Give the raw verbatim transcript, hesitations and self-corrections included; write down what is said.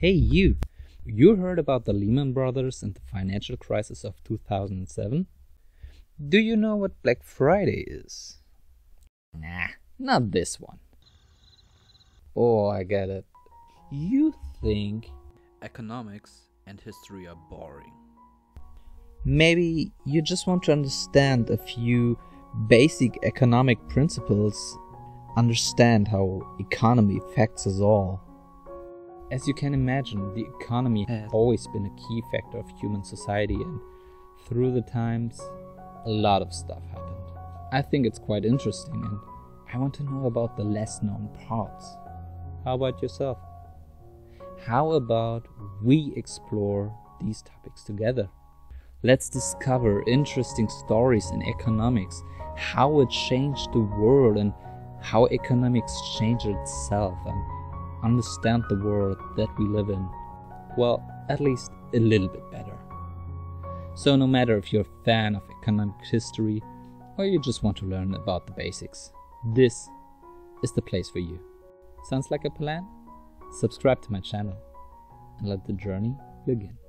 Hey you! You heard about the Lehman Brothers and the financial crisis of two thousand seven? Do you know what Black Friday is? Nah, not this one. Oh, I get it. You think economics and history are boring. Maybe you just want to understand a few basic economic principles, understand how economy affects us all. As you can imagine, the economy has always been a key factor of human society, and through the times, a lot of stuff happened. I think it's quite interesting, and I want to know about the less known parts. How about yourself? How about we explore these topics together? Let's discover interesting stories in economics, how it changed the world and how economics changed itself, and understand the world that we live in, well, at least a little bit better. So no matter if you're a fan of economic history or you just want to learn about the basics, this is the place for you. Sounds like a plan? Subscribe to my channel and let the journey begin.